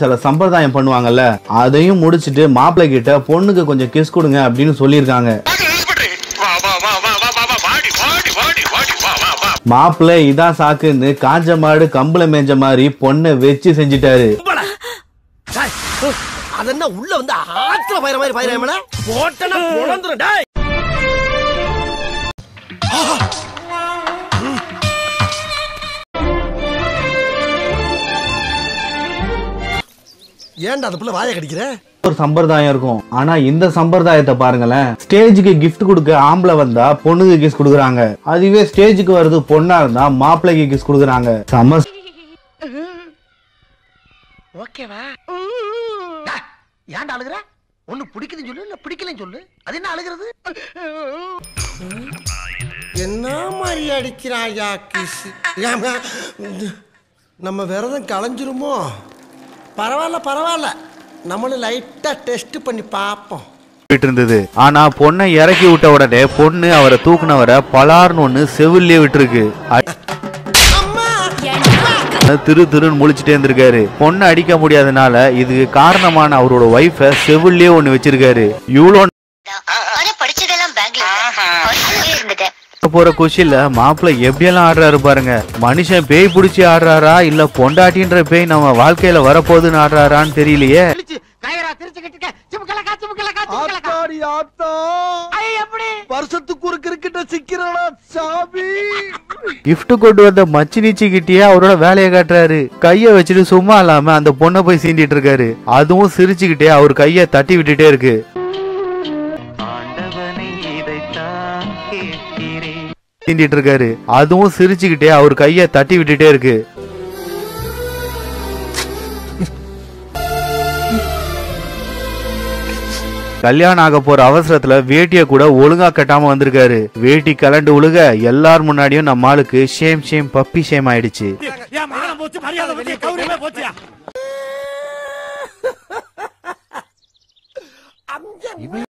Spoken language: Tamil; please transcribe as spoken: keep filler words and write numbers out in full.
சில சம்பிரதாயம் பண்ணுவாங்கல்ல, அதையும் முடிச்சிட்டு மாப்பிள்ளை கிட்ட பொண்ணுக்கு கொஞ்சம் கிஸ் கொடுங்க அப்படின்னு சொல்லியிருக்காங்க. மாப்பிள்ளை இதான் சாக்குன்னு காஞ்ச மாடு கம்பளை மேஞ்ச மாதிரி பொண்ணை வச்சு செஞ்சிட்டாரு. அதென்ன உள்ள வந்து ஆத்துல பயிர மாதிரி பயிரேமனா போட்டனா பொளந்துரும் டேய். ஏன்டா அந்த புள்ள வாயை கடிக்குற? ஒரு சம்பிரதாயம் இருக்கும். ஆனா இந்த சம்பிரதாயத்தை பாருங்களேன், ஸ்டேஜுக்கு கிஃப்ட் கொடுக்க ஆம்பளை வந்தா பொண்ணுக்கு கிஸ் கொடுக்குறாங்க, அதுவே ஸ்டேஜுக்கு வருது பொண்ணா இருந்தா மாப்பிள்ளைக்கு கிஸ் கொடுக்குறாங்க. சம ஓகேவா? ஏன்டா அழுகுற? ஒன்னு பிடிக்குதுன்னு சொல்லு, இல்ல பிடிக்கலன்னு சொல்லு. அது என்ன அழுகிறது? என்ன மாதிரி அடிக்கிறாயா கிஸ்? நம்ம விரதம் களைஞ்சிருமோ? பரவாயில்ல பரவாயில்ல, நம்மளும் லைட்டா டெஸ்ட் பண்ணி பார்ப்போம். விட்டு இருந்தது. ஆனா பொண்ணை இறக்கி விட்ட உடனே பொண்ணு அவரை தூக்குனவரை பலார்னு ஒண்ணு செவிலே விட்டுருக்கு. திரு திருன்னு முழிச்சுட்டே இருந்திருக்காரு. பொண்ணை அடிக்க முடியாதனால இதுக்கு காரணமான அவரோட வைஃப செவிலே ஒண்ணு வச்சிருக்காரு. போற குஷில மாப்பிள்ள எப்படியெல்லாம் ஆடுறாரு பாருங்க. மனுஷன் பேய் பிடிச்சி ஆடுறாரா இல்ல பொண்டாட்டின்ற பேய் நம்ம வாழ்க்கையில வரப்போகுதுன்னு ஆடுறாரான்னு தெரியலையே. கிஃப்ட் கொண்டு வந்த மச்சி நீச்சிக்கிட்டே அவரோட வேலையை காட்டுறாரு. கைய வச்சுட்டு சும்மா இல்லாம அந்த பொண்ணை போய் சீண்டிட்டு இருக்காரு. அதுவும் சிரிச்சுக்கிட்டே அவர் கைய தட்டி விட்டுட்டே இருக்கு. சீண்டிட்டு இருக்காரு அதுவும் சிரிச்சுக்கிட்டே அவர் கையை தட்டி விட்டுட்டே இருக்கு. கல்யாணம் ஆக போற அவசரத்துல வேட்டிய கூட ஒழுங்கா கட்டாம வந்திருக்காரு. வேட்டி கலண்டு ஒழுக எல்லாரும் முன்னாடியும் நம்ம ஆளுக்கு ஷேம் ஷேம் பப்பி ஷேம் ஆயிடுச்சு.